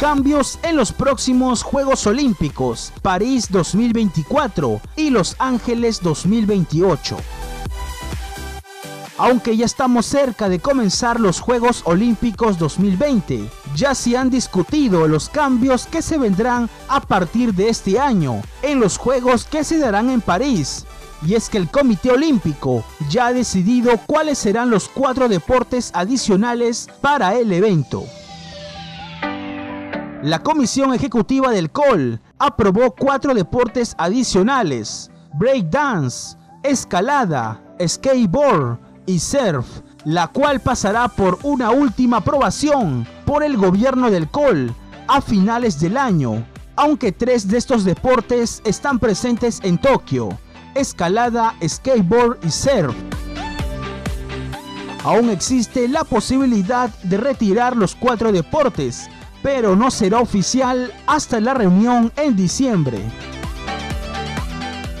cambios en los próximos Juegos Olímpicos, París 2024 y Los Ángeles 2028. Aunque ya estamos cerca de comenzar los Juegos Olímpicos 2020, ya se han discutido los cambios que se vendrán a partir de este año en los Juegos que se darán en París. Y es que el Comité Olímpico ya ha decidido cuáles serán los 4 deportes adicionales para el evento. La Comisión Ejecutiva del COL aprobó 4 deportes adicionales: breakdance, escalada, skateboard y surf, la cual pasará por una última aprobación por el gobierno del COL a finales del año, aunque 3 de estos deportes están presentes en Tokio: escalada, skateboard y surf. Aún existe la posibilidad de retirar los 4 deportes, pero no será oficial hasta la reunión en diciembre.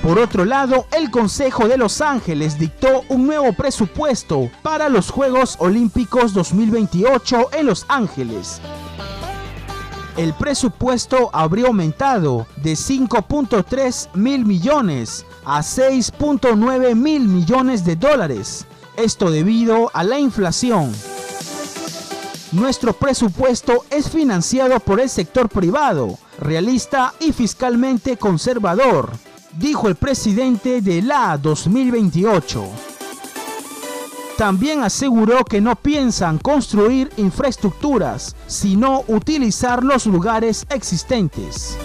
Por otro lado, el Consejo de Los Ángeles dictó un nuevo presupuesto para los Juegos Olímpicos 2028 en Los Ángeles. El presupuesto habría aumentado de 5.3 mil millones a 6.9 mil millones de dólares, esto debido a la inflación. Nuestro presupuesto es financiado por el sector privado, realista y fiscalmente conservador, dijo el presidente de la 2028. También aseguró que no piensan construir infraestructuras, sino utilizar los lugares existentes.